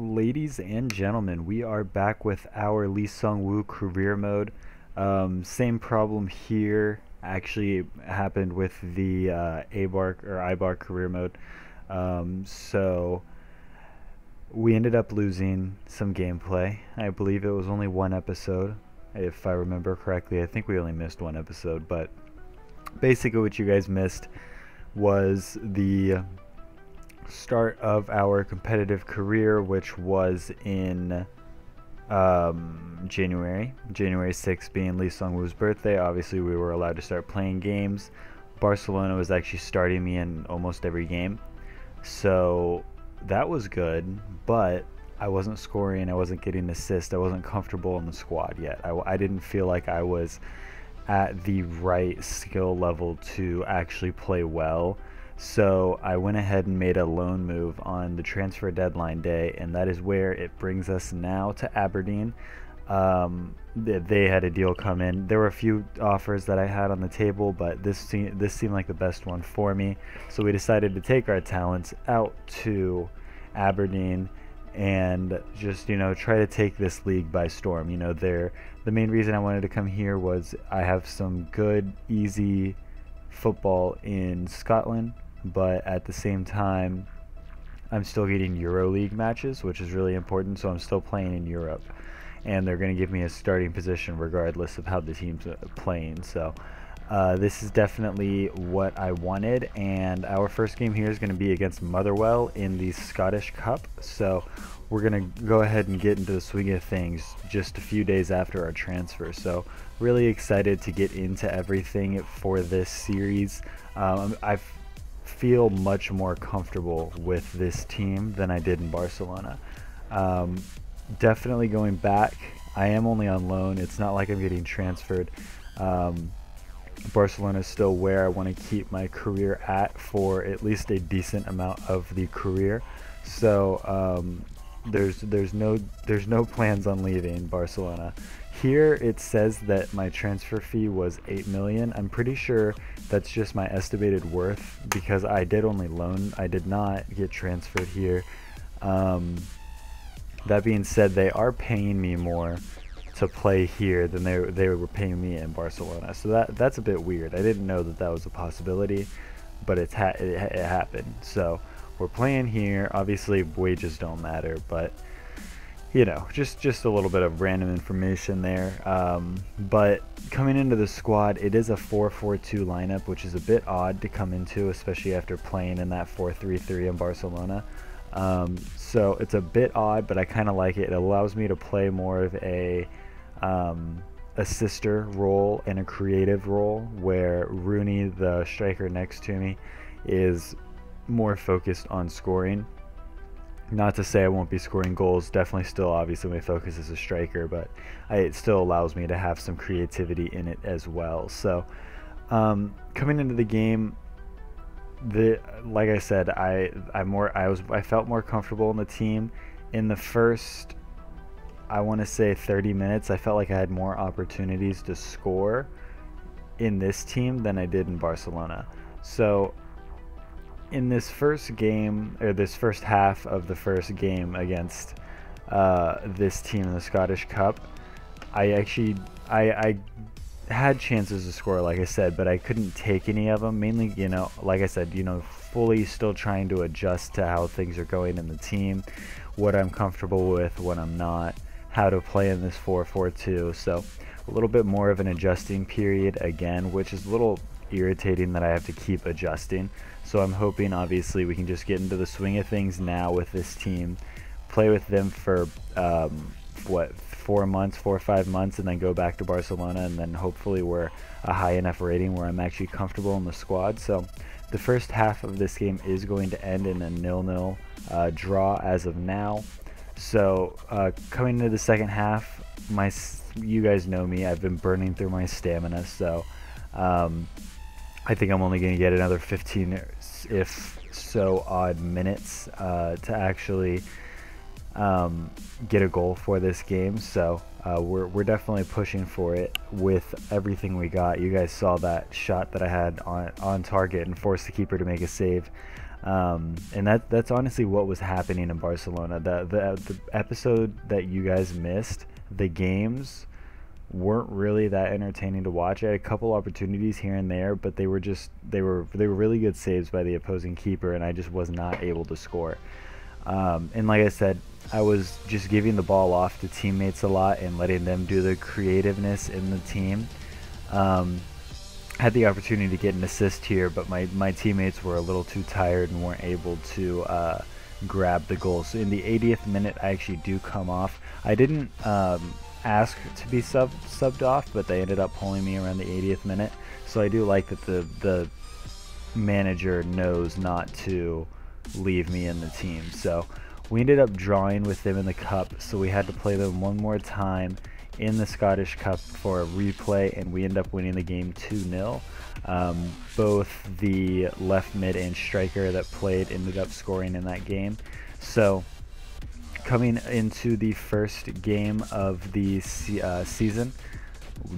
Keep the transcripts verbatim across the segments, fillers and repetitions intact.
Ladies and gentlemen, we are back with our Lee Sung-woo career mode. Um, same problem here. Actually, it happened with the uh, A-Bark or I-Bar career mode. Um, so we ended up losing some gameplay. I believe it was only one episode, if I remember correctly. I think we only missed one episode, but basically what you guys missed was the start of our competitive career, which was in um, January. January sixth being Lee Sung-woo's birthday, obviously we were allowed to start playing games. Barcelona was actually starting me in almost every game, so that was good, but I wasn't scoring, I wasn't getting assists, I wasn't comfortable in the squad yet. I, I didn't feel like I was at the right skill level to actually play well. So I went ahead and made a loan move on the transfer deadline day, and that is where it brings us now to Aberdeen. Um, they, they had a deal come in. There were a few offers that I had on the table, but this, se this seemed like the best one for me. So we decided to take our talents out to Aberdeen and just, you know, try to take this league by storm. You know, they're, the main reason I wanted to come here was I have some good, easy football in Scotland. But at the same time, I'm still getting Euro League matches, which is really important, so I'm still playing in Europe. And they're going to give me a starting position regardless of how the team's playing. So uh, this is definitely what I wanted. And our first game here is going to be against Motherwell in the Scottish Cup. So we're going to go ahead and get into the swing of things just a few days after our transfer. So really excited to get into everything for this series. Um, I've feel much more comfortable with this team than I did in Barcelona. Um, definitely going back. I am only on loan. It's not like I'm getting transferred. Um, Barcelona is still where I want to keep my career at for at least a decent amount of the career. So um, there's there's no there's no plans on leaving Barcelona. Here it says that my transfer fee was eight million. I'm pretty sure that's just my estimated worth because I did only loan. I did not get transferred here. Um, that being said, they are paying me more to play here than they, they were paying me in Barcelona. So that that's a bit weird. I didn't know that that was a possibility, but it's ha it, it happened. So we're playing here. Obviously, wages don't matter, but you know, just just a little bit of random information there. Um, but coming into the squad, it is a four four two lineup, which is a bit odd to come into, especially after playing in that four three three in Barcelona. Um, so it's a bit odd, but I kind of like it. It allows me to play more of a um, assister role and a creative role, where Rooney, the striker next to me, is more focused on scoring. Not to say I won't be scoring goals, definitely still obviously my focus is a striker, but I, it still allows me to have some creativity in it as well. So um, coming into the game, the like I said, I I more I was I felt more comfortable in the team. In the first, I want to say thirty minutes, I felt like I had more opportunities to score in this team than I did in Barcelona. So in this first game, or this first half of the first game against uh, this team in the Scottish Cup, I actually I, I had chances to score, like I said, but I couldn't take any of them. Mainly, you know, like I said, you know, fully still trying to adjust to how things are going in the team, what I'm comfortable with, what I'm not, how to play in this four four two. So a little bit more of an adjusting period again, which is a little irritating that I have to keep adjusting. So I'm hoping obviously we can just get into the swing of things now with this team, play with them for um, what, four months, four or five months, and then go back to Barcelona, and then hopefully we're a high enough rating where I'm actually comfortable in the squad. So the first half of this game is going to end in a nil nil uh, draw as of now. So uh, coming into the second half, my you guys know me, I've been burning through my stamina, so um, I think I'm only going to get another fifteen if so odd minutes uh, to actually um, get a goal for this game. So uh, we're, we're definitely pushing for it with everything we got. You guys saw that shot that I had on, on target and forced the keeper to make a save. Um, and that that's honestly what was happening in Barcelona. The, the, the episode that you guys missed, the games weren't really that entertaining to watch. I had a couple opportunities here and there, but they were just they were they were really good saves by the opposing keeper, and I just was not able to score. Um, and like I said, I was just giving the ball off to teammates a lot and letting them do the creativeness in the team. Um, had the opportunity to get an assist here, but my, my teammates were a little too tired and weren't able to uh, grab the goal. So in the eightieth minute, I actually do come off. I didn't um, ask to be sub, subbed off, but they ended up pulling me around the eightieth minute. So I do like that the, the manager knows not to leave me in the team. So we ended up drawing with them in the cup, so we had to play them one more time in the Scottish Cup for a replay, and we end up winning the game two nil. Um, both the left mid and striker that played ended up scoring in that game. So coming into the first game of the se uh, season,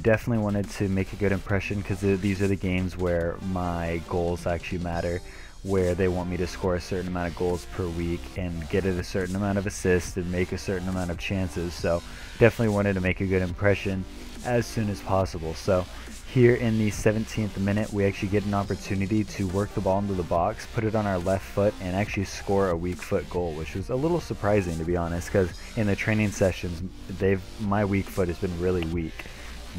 definitely wanted to make a good impression, because th these are the games where my goals actually matter, where they want me to score a certain amount of goals per week and get it a certain amount of assists and make a certain amount of chances. So definitely wanted to make a good impression as soon as possible. So here in the seventeenth minute, we actually get an opportunity to work the ball into the box, put it on our left foot, and actually score a weak foot goal, which was a little surprising, to be honest, because in the training sessions, they've my weak foot has been really weak,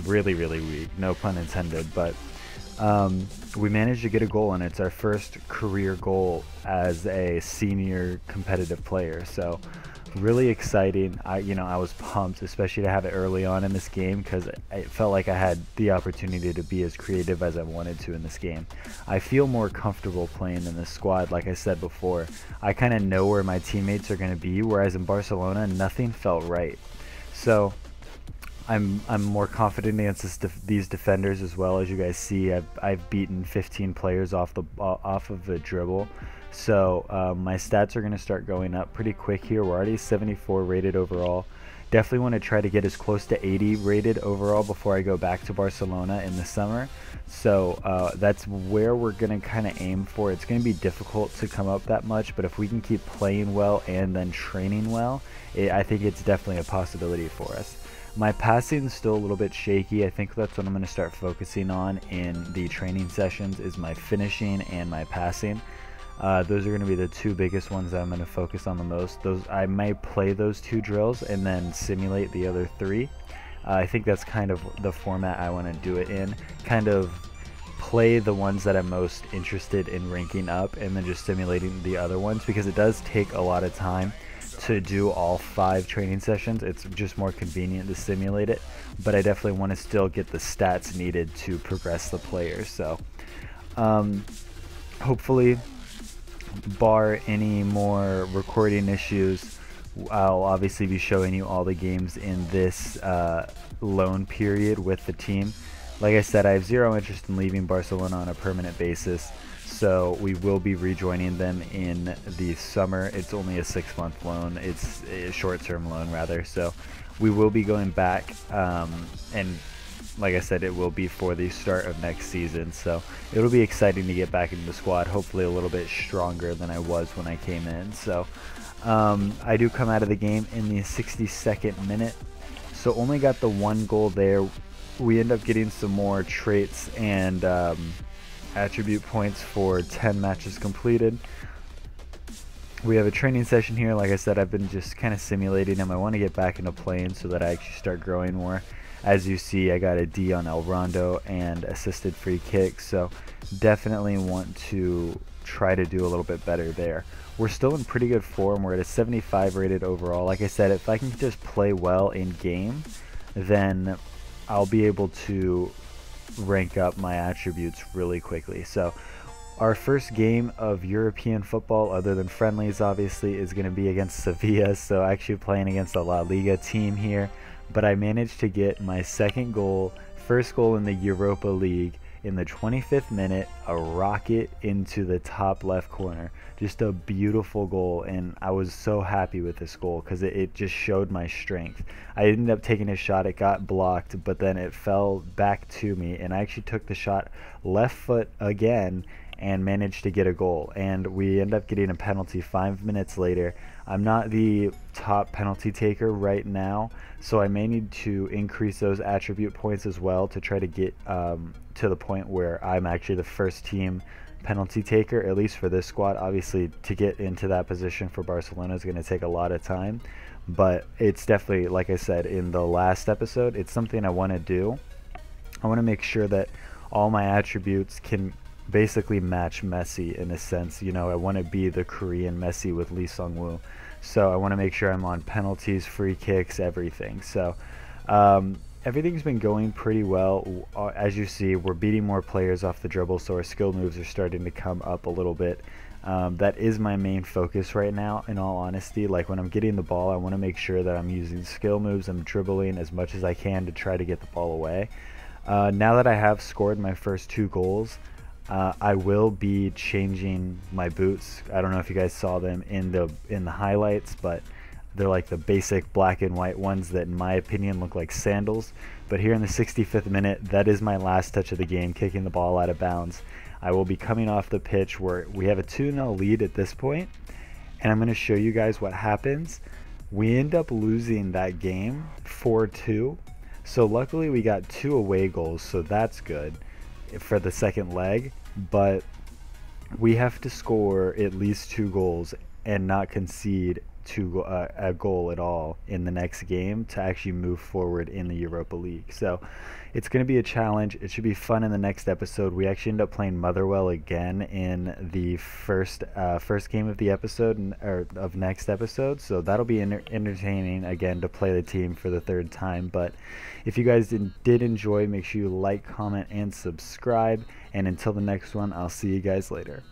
really, really weak, no pun intended. But Um, we managed to get a goal, and it's our first career goal as a senior competitive player. So really exciting. I, you know, I was pumped, especially to have it early on in this game, because it felt like I had the opportunity to be as creative as I wanted to in this game. I feel more comfortable playing in this squad. Like I said before, I kind of know where my teammates are going to be, whereas in Barcelona, nothing felt right. So I'm, I'm more confident against this, these defenders as well. As you guys see, I've, I've beaten fifteen players off the off of the dribble. So um, my stats are going to start going up pretty quick here. We're already seventy-four rated overall. Definitely want to try to get as close to eighty rated overall before I go back to Barcelona in the summer. So uh, that's where we're going to kind of aim for. It's going to be difficult to come up that much, but if we can keep playing well and then training well, it, I think it's definitely a possibility for us. My passing is still a little bit shaky. I think that's what I'm going to start focusing on in the training sessions, is my finishing and my passing. Uh, those are going to be the two biggest ones that I'm going to focus on the most. Those I might play those two drills and then simulate the other three. Uh, I think that's kind of the format I want to do it in. Kind of play the ones that I'm most interested in ranking up and then just simulating the other ones, because it does take a lot of time to do all five training sessions. It's just more convenient to simulate it, but I definitely want to still get the stats needed to progress the player. So um, hopefully, bar any more recording issues, I'll obviously be showing you all the games in this uh, loan period with the team. Like I said, I have zero interest in leaving Barcelona on a permanent basis, so we will be rejoining them in the summer. It's only a six-month loan. It's a short-term loan, rather. So we will be going back, um, and like I said, it will be for the start of next season. So it'll be exciting to get back into the squad, hopefully a little bit stronger than I was when I came in. So um, I do come out of the game in the sixty-second minute. So only got the one goal there. We end up getting some more traits and um, attribute points for ten matches completed. We have a training session here. Like I said, I've been just kind of simulating them. I want to get back into playing so that I actually start growing more. As you see, I got a D on El Rondo and assisted free kicks, so definitely want to try to do a little bit better there. We're still in pretty good form. We're at a seventy-five rated overall. Like I said, if I can just play well in game, then I'll be able to rank up my attributes really quickly. So our first game of European football, other than friendlies obviously, is going to be against Sevilla. So actually playing against a La Liga team here, but I managed to get my second goal, first goal in the Europa League, in the twenty-fifth minute, a rocket into the top left corner. Just a beautiful goal, and I was so happy with this goal because it, it just showed my strength. I ended up taking a shot, it got blocked, but then it fell back to me, and I actually took the shot left foot again and managed to get a goal, and we end up getting a penalty five minutes later. I'm not the top penalty taker right now, so I may need to increase those attribute points as well to try to get um, to the point where I'm actually the first team penalty taker, at least for this squad. Obviously, to get into that position for Barcelona is going to take a lot of time, but it's definitely, like I said in the last episode, it's something I want to do. I want to make sure that all my attributes can basically match Messi in a sense. You know, I want to be the Korean Messi with Lee Sung-woo, so I want to make sure I'm on penalties, free kicks, everything. So um, everything's been going pretty well. As you see, we're beating more players off the dribble, so our skill moves are starting to come up a little bit. Um, that is my main focus right now, in all honesty. Like, when I'm getting the ball, I want to make sure that I'm using skill moves, I'm dribbling as much as I can to try to get the ball away. Uh, now that I have scored my first two goals, uh, I will be changing my boots. I don't know if you guys saw them in the in the highlights, but they're like the basic black and white ones that in my opinion look like sandals. But here in the sixty-fifth minute, that is my last touch of the game, kicking the ball out of bounds. I will be coming off the pitch where we have a two nil lead at this point, and I'm going to show you guys what happens. We end up losing that game four two. So luckily we got two away goals, so that's good for the second leg, but we have to score at least two goals and not concede to uh, a goal at all in the next game to actually move forward in the Europa League. So it's going to be a challenge. It should be fun. In the next episode, we actually end up playing Motherwell again in the first uh, first game of the episode, and, or of next episode, so that'll be enter entertaining again to play the team for the third time. But if you guys did, did enjoy, make sure you like, comment, and subscribe, and until the next one, I'll see you guys later.